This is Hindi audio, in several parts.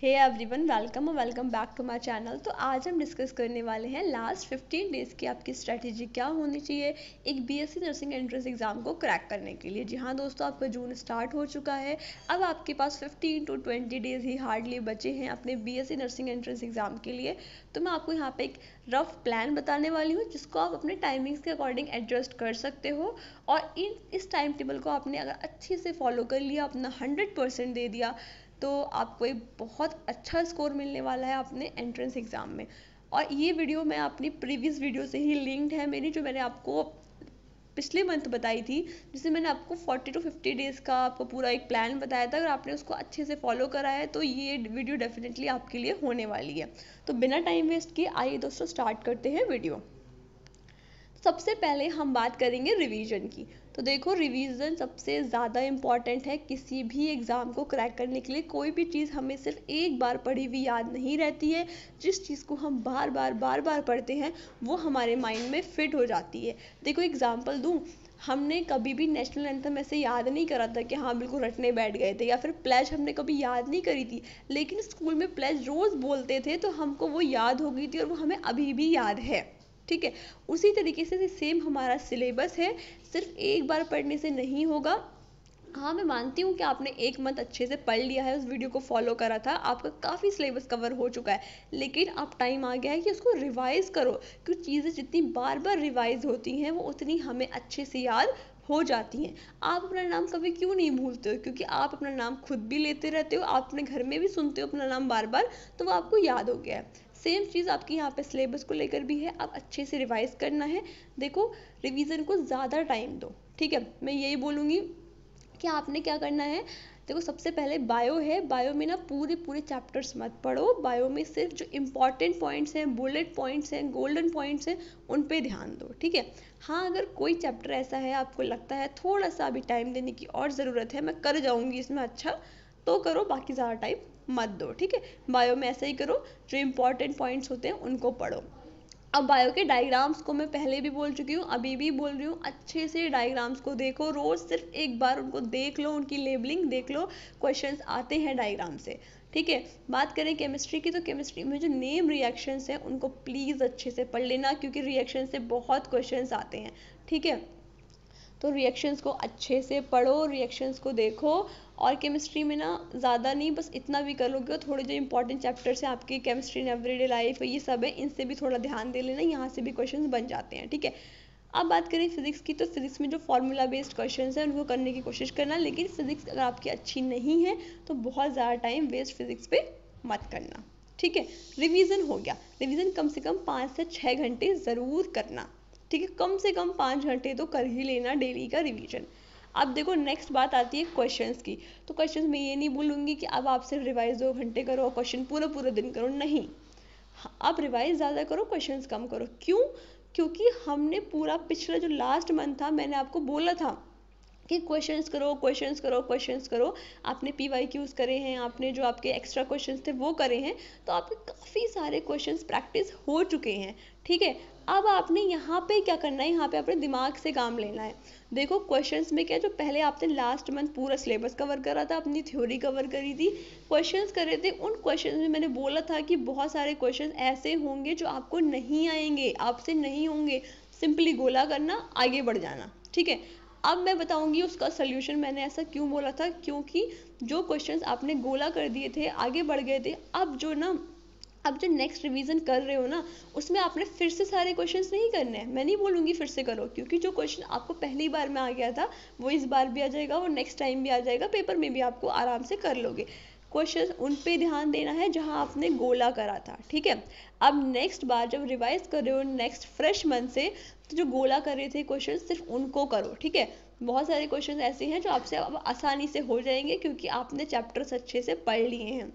हे एवरीवन, वेलकम और welcome back to my channel. तो आज हम डिस्कस करने वाले हैं लास्ट 15 डेज़ की आपकी स्ट्रैटेजी क्या होनी चाहिए एक बीएससी नर्सिंग एंट्रेंस एग्ज़ाम को क्रैक करने के लिए। जी हाँ दोस्तों, आपका जून स्टार्ट हो चुका है, अब आपके पास 15 टू 20 डेज़ ही हार्डली बचे हैं अपने बीएससी नर्सिंग एंट्रेंस एग्ज़ाम के लिए। तो मैं आपको यहाँ पर एक रफ प्लान बताने वाली हूँ जिसको आप अपने टाइमिंग्स के अकॉर्डिंग एडजस्ट कर सकते हो, और इस टाइम टेबल को आपने अगर अच्छे से फॉलो कर लिया, अपना 100% दे दिया, तो आपको एक बहुत अच्छा स्कोर मिलने वाला है अपने एंट्रेंस एग्ज़ाम में। और ये वीडियो मैं अपनी प्रीवियस वीडियो से ही लिंक्ड है मेरी, जो मैंने आपको पिछले मंथ बताई थी, जिसमें मैंने आपको 40 टू 50 डेज़ का आपको पूरा एक प्लान बताया था। अगर आपने उसको अच्छे से फॉलो करा है तो ये वीडियो डेफिनेटली आपके लिए होने वाली है। तो बिना टाइम वेस्ट किए आइए दोस्तों स्टार्ट करते हैं वीडियो। सबसे पहले हम बात करेंगे रिवीजन की। तो देखो, रिवीजन सबसे ज़्यादा इम्पॉर्टेंट है किसी भी एग्ज़ाम को क्रैक करने के लिए। कोई भी चीज़ हमें सिर्फ एक बार पढ़ी हुई याद नहीं रहती है, जिस चीज़ को हम बार बार पढ़ते हैं वो हमारे माइंड में फिट हो जाती है। देखो एग्जाम्पल दूँ, हमने कभी भी नेशनल एंथम ऐसे याद नहीं करा था कि हाँ बिल्कुल रटने बैठ गए थे, या फिर प्लेज हमने कभी याद नहीं करी थी, लेकिन स्कूल में प्लेज रोज़ बोलते थे तो हमको वो याद हो गई थी और वो हमें अभी भी याद है। ठीक है, उसी तरीके से सेम हमारा सिलेबस है, सिर्फ एक बार पढ़ने से नहीं होगा। हाँ, मैं मानती हूँ कि आपने एक मंथ अच्छे से पढ़ लिया है, उस वीडियो को फॉलो करा था, आपका काफ़ी सिलेबस कवर हो चुका है, लेकिन अब टाइम आ गया है कि उसको रिवाइज़ करो, क्योंकि चीज़ें जितनी बार रिवाइज़ होती हैं वो उतनी हमें अच्छे से याद हो जाती हैं। आप अपना नाम कभी क्यों नहीं भूलते हो? क्योंकि आप अपना नाम खुद भी लेते रहते हो, आप अपने घर में भी सुनते हो अपना नाम बार, तो वो आपको याद हो गया है। सेम चीज़ आपकी यहाँ पे सिलेबस को लेकर भी है, अब अच्छे से रिवाइज करना है। देखो रिवीजन को ज़्यादा टाइम दो, ठीक है। मैं यही बोलूँगी कि आपने क्या करना है। देखो सबसे पहले बायो है, बायो में ना पूरे चैप्टर्स मत पढ़ो, बायो में सिर्फ जो इम्पॉर्टेंट पॉइंट्स हैं, बुलेट पॉइंट्स हैं, गोल्डन पॉइंट्स हैं, उन पे ध्यान दो, ठीक है। हाँ, अगर कोई चैप्टर ऐसा है आपको लगता है थोड़ा सा अभी टाइम देने की और ज़रूरत है, मैं कर जाऊँगी इसमें अच्छा, तो करो, बाकी ज़्यादा टाइम मत दो, ठीक है। बायो में ऐसा ही करो, जो इम्पॉर्टेंट पॉइंट्स होते हैं उनको पढ़ो। अब बायो के डायग्राम्स को मैं पहले भी बोल चुकी हूँ, अभी भी बोल रही हूँ, अच्छे से डायग्राम्स को देखो, रोज़ सिर्फ एक बार उनको देख लो, उनकी लेबलिंग देख लो, क्वेश्चंस आते हैं डायग्राम से, ठीक है। बात करें केमिस्ट्री की, तो केमिस्ट्री में जो नेम रिएक्शंस हैं उनको प्लीज़ अच्छे से पढ़ लेना, क्योंकि रिएक्शन से बहुत क्वेश्चंस आते हैं, ठीक है। तो रिएक्शंस को अच्छे से पढ़ो, रिएक्शंस को देखो, और केमिस्ट्री में ना ज़्यादा नहीं, बस इतना भी कर लोगे, और थोड़े जो इंपॉर्टेंट चैप्टर्स हैं आपकी केमिस्ट्री इन एवरीडे लाइफ, ये सब है, इनसे भी थोड़ा ध्यान दे लेना, यहाँ से भी क्वेश्चंस बन जाते हैं, ठीक है। अब बात करें फिजिक्स की, तो फिजिक्स में जो फार्मूला बेस्ड क्वेश्चंस हैं उनको करने की कोशिश करना, लेकिन फिजिक्स अगर आपकी अच्छी नहीं है तो बहुत ज़्यादा टाइम वेस्ट फिजिक्स पे मत करना, ठीक है। रिविज़न हो गया, रिविज़न कम से कम 5 से 6 घंटे ज़रूर करना, ठीक है, कम से कम 5 घंटे तो कर ही लेना डेली का रिवीजन। अब देखो नेक्स्ट बात आती है क्वेश्चंस की। तो क्वेश्चंस में ये नहीं बोलूँगी कि अब आप सिर्फ रिवाइज 2 घंटे करो, क्वेश्चन पूरा दिन करो, नहीं। आप रिवाइज ज़्यादा करो, क्वेश्चंस कम करो। क्यों? क्योंकि हमने पूरा पिछला जो लास्ट मंथ था, मैंने आपको बोला था कि क्वेश्चंस करो। आपने PYQs करे हैं, आपने जो आपके एक्स्ट्रा क्वेश्चंस थे वो करे हैं, तो आपके काफ़ी सारे क्वेश्चंस प्रैक्टिस हो चुके हैं, ठीक है। अब आपने यहाँ पे क्या करना है, यहाँ पे अपने दिमाग से काम लेना है। देखो क्वेश्चंस में क्या, जो पहले आपने लास्ट मंथ पूरा सिलेबस कवर करा था, अपनी थ्योरी कवर करी थी, क्वेश्चंस करे थे, उन क्वेश्चंस में मैंने बोला था कि बहुत सारे क्वेश्चन ऐसे होंगे जो आपको नहीं आएंगे, आपसे नहीं होंगे, सिंपली गोला करना, आगे बढ़ जाना, ठीक है। अब मैं बताऊंगी उसका सल्यूशन, मैंने ऐसा क्यों बोला था, क्योंकि जो क्वेश्चंस आपने गोला कर दिए थे, आगे बढ़ गए थे, अब जो नेक्स्ट रिवीजन कर रहे हो ना, उसमें आपने फिर से सारे क्वेश्चंस नहीं करने हैं। मैं नहीं बोलूँगी फिर से करो, क्योंकि जो क्वेश्चन आपको पहली बार में आ गया था वो इस बार भी आ जाएगा, वो नेक्स्ट टाइम भी आ जाएगा, पेपर में भी आपको आराम से कर लोगे। क्वेश्चन उन पे ध्यान देना है जहाँ आपने गोला करा था, ठीक है। अब नेक्स्ट बार जब रिवाइज कर रहे हो नेक्स्ट फ्रेश मन से, तो जो गोला कर रहे थे क्वेश्चन सिर्फ उनको करो, ठीक है। बहुत सारे क्वेश्चन ऐसे हैं जो आपसे अब आसानी से हो जाएंगे, क्योंकि आपने चैप्टर्स अच्छे से पढ़ लिए हैं,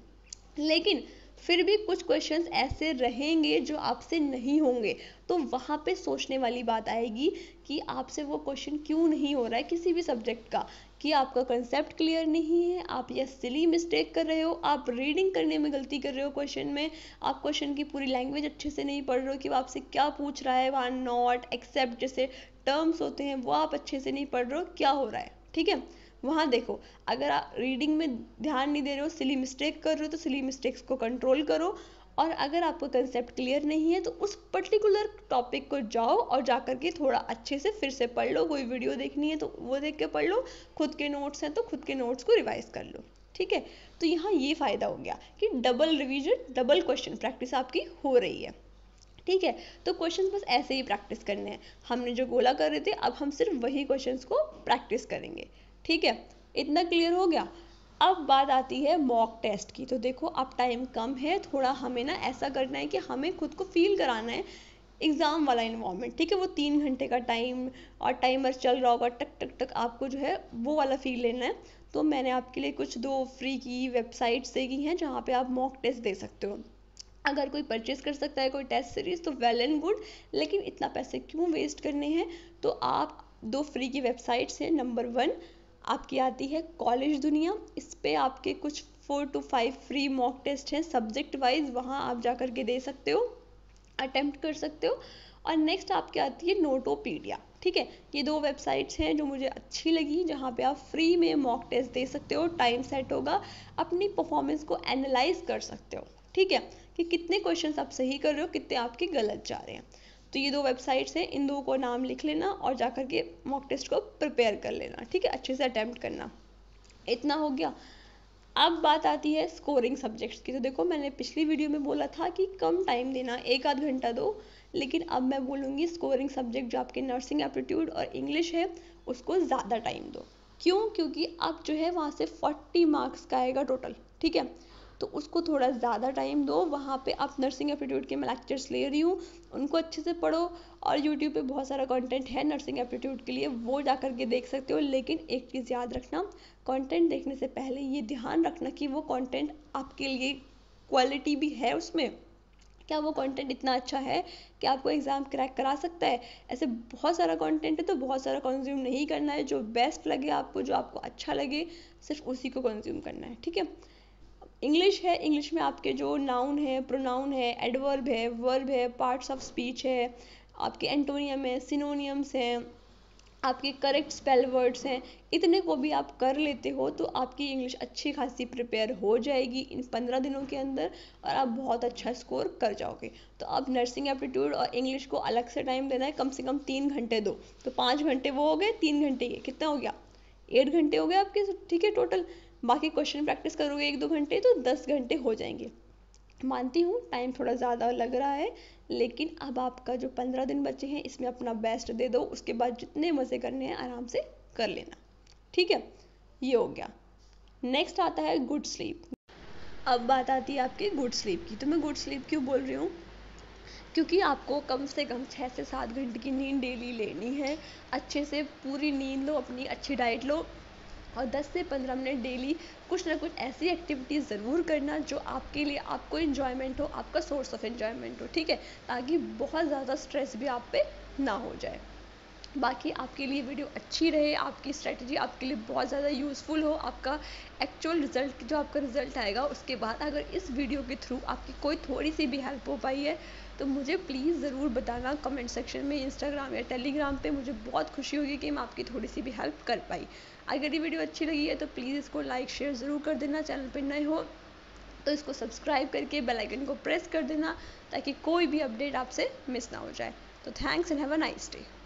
लेकिन फिर भी कुछ क्वेश्चंस ऐसे रहेंगे जो आपसे नहीं होंगे, तो वहाँ पे सोचने वाली बात आएगी कि आपसे वो क्वेश्चन क्यों नहीं हो रहा है किसी भी सब्जेक्ट का, कि आपका कंसेप्ट क्लियर नहीं है, आप यह सिली मिस्टेक कर रहे हो, आप रीडिंग करने में गलती कर रहे हो क्वेश्चन में, आप क्वेश्चन की पूरी लैंग्वेज अच्छे से नहीं पढ़ रहे हो कि वो आपसे क्या पूछ रहा है, वहाँ नॉट, एक्सेप्ट जैसे टर्म्स होते हैं वो आप अच्छे से नहीं पढ़ रहे हो, क्या हो रहा है, ठीक है। वहाँ देखो, अगर आप रीडिंग में ध्यान नहीं दे रहे हो, सिली मिस्टेक कर रहे हो, तो सिली मिस्टेक्स को कंट्रोल करो। और अगर आपको कंसेप्ट क्लियर नहीं है तो उस पर्टिकुलर टॉपिक को जाओ और जा कर के थोड़ा अच्छे से फिर से पढ़ लो। कोई वीडियो देखनी है तो वो देख के पढ़ लो, खुद के नोट्स हैं तो खुद के नोट्स को रिवाइज कर लो। ठीक है, तो यहाँ ये फ़ायदा हो गया कि double revision, double question practice आपकी हो रही है। ठीक है, तो क्वेश्चंस बस ऐसे ही प्रैक्टिस करने हैं। हमने जो गोला कर रहे थे, अब हम सिर्फ वही क्वेश्चंस को प्रैक्टिस करेंगे। ठीक है, इतना क्लियर हो गया। अब बात आती है मॉक टेस्ट की। तो देखो, अब टाइम कम है, थोड़ा हमें ना ऐसा करना है कि हमें खुद को फील कराना है एग्ज़ाम वाला इन्वायरमेंट। ठीक है, वो 3 घंटे का टाइम और टाइमर चल रहा होगा, टक टक टक, आपको जो है वो वाला फील लेना है। तो मैंने आपके लिए कुछ 2 फ्री की वेबसाइट्स देखी हैं जहाँ पे आप मॉक टेस्ट दे सकते हो। अगर कोई परचेज़ कर सकता है कोई टेस्ट सीरीज़ तो वेल एंड गुड, लेकिन इतना पैसे क्यों वेस्ट करने हैं। तो आप 2 फ्री की वेबसाइट्स हैं। नंबर 1 आपकी आती है कॉलेज दुनिया, इस पे आपके कुछ 4 to 5 फ्री मॉक टेस्ट हैं सब्जेक्ट वाइज, वहाँ आप जा कर के दे सकते हो, अटेम्प्ट कर सकते हो। और नेक्स्ट आपकी आती है नोटोपीडिया। ठीक है, ये 2 वेबसाइट्स हैं जो मुझे अच्छी लगी, जहाँ पे आप फ्री में मॉक टेस्ट दे सकते हो, टाइम सेट होगा, अपनी परफॉर्मेंस को एनालाइज कर सकते हो। ठीक है, कि कितने क्वेश्चंस आप सही कर रहे हो, कितने आपके गलत जा रहे हैं। तो ये 2 वेबसाइट्स हैं, इन 2 को नाम लिख लेना और जाकर के मॉक टेस्ट को प्रिपेयर कर लेना। ठीक है, अच्छे से अटैम्प्ट करना। इतना हो गया। अब बात आती है स्कोरिंग सब्जेक्ट्स की। तो देखो, मैंने पिछली वीडियो में बोला था कि कम टाइम देना, 1 आध घंटा दो, लेकिन अब मैं बोलूँगी स्कोरिंग सब्जेक्ट जो आपके नर्सिंग एप्टीट्यूड और इंग्लिश है उसको ज़्यादा टाइम दो। क्यों? क्योंकि अब जो है वहाँ से 40 मार्क्स का आएगा टोटल। ठीक है, तो उसको थोड़ा ज़्यादा टाइम दो। वहाँ पे आप नर्सिंग एप्टीट्यूड के मैं लेक्चर्स ले रही हूँ, उनको अच्छे से पढ़ो। और यूट्यूब पे बहुत सारा कंटेंट है नर्सिंग एप्टीट्यूड के लिए, वो जा कर के देख सकते हो। लेकिन एक चीज़ याद रखना, कंटेंट देखने से पहले ये ध्यान रखना कि वो कंटेंट आपके लिए क्वालिटी भी है उसमें, क्या वो कंटेंट इतना अच्छा है कि आपको एग्ज़ाम क्रैक करा सकता है। ऐसे बहुत सारा कंटेंट है तो बहुत सारा कंज्यूम नहीं करना है, जो बेस्ट लगे आपको, जो आपको अच्छा लगे, सिर्फ उसी को कंज्यूम करना है। ठीक है, इंग्लिश है, इंग्लिश में आपके जो नाउन है, प्रोनाउन है, एडवर्ब है, वर्ब है, पार्ट्स ऑफ स्पीच है, आपके एंटोनियम है, सिनोनियम्स हैं, आपके करेक्ट स्पेल वर्ड्स हैं। इतने को भी आप कर लेते हो तो आपकी इंग्लिश अच्छी खासी प्रिपेयर हो जाएगी इन 15 दिनों के अंदर, और आप बहुत अच्छा स्कोर कर जाओगे। तो आप नर्सिंग एप्टीट्यूड और इंग्लिश को अलग से टाइम देना है, कम से कम 3 घंटे दो। तो 5 घंटे वो हो गए, 3 घंटे ये कितना हो गया, 8 घंटे हो गए आपके। ठीक है, टोटल बाकी क्वेश्चन प्रैक्टिस करोगे 1-2 घंटे तो 10 घंटे हो जाएंगे। मानती हूँ टाइम थोड़ा ज़्यादा लग रहा है, लेकिन अब आपका जो 15 दिन बचे हैं इसमें अपना बेस्ट दे दो, उसके बाद जितने मज़े करने हैं आराम से कर लेना। ठीक है, ये हो गया। नेक्स्ट आता है गुड स्लीप। अब बात आती है आपकी गुड स्लीप की। तो मैं गुड स्लीप क्यों बोल रही हूँ, क्योंकि आपको कम से कम 6 से 7 घंटे की नींद डेली लेनी है। अच्छे से पूरी नींद लो, अपनी अच्छी डाइट लो, और 10 से 15 मिनट डेली कुछ ना कुछ ऐसी एक्टिविटीज़ ज़रूर करना जो आपके लिए, आपको इन्जॉयमेंट हो, आपका सोर्स ऑफ इन्जॉयमेंट हो। ठीक है, ताकि बहुत ज़्यादा स्ट्रेस भी आप पे ना हो जाए। बाकी आपके लिए वीडियो अच्छी रहे, आपकी स्ट्रेटजी आपके लिए बहुत ज़्यादा यूज़फुल हो, आपका एक्चुअल रिज़ल्ट, जो आपका रिज़ल्ट आएगा उसके बाद अगर इस वीडियो के थ्रू आपकी कोई थोड़ी सी भी हेल्प हो पाई है तो मुझे प्लीज़ ज़रूर बताना कमेंट सेक्शन में, इंस्टाग्राम या टेलीग्राम पे। मुझे बहुत खुशी होगी कि मैं आपकी थोड़ी सी भी हेल्प कर पाई। अगर ये वीडियो अच्छी लगी है तो प्लीज़ इसको लाइक शेयर ज़रूर कर देना। चैनल पे नए हो तो इसको सब्सक्राइब करके बेल आइकन को प्रेस कर देना ताकि कोई भी अपडेट आपसे मिस ना हो जाए। तो thanks and have a nice day.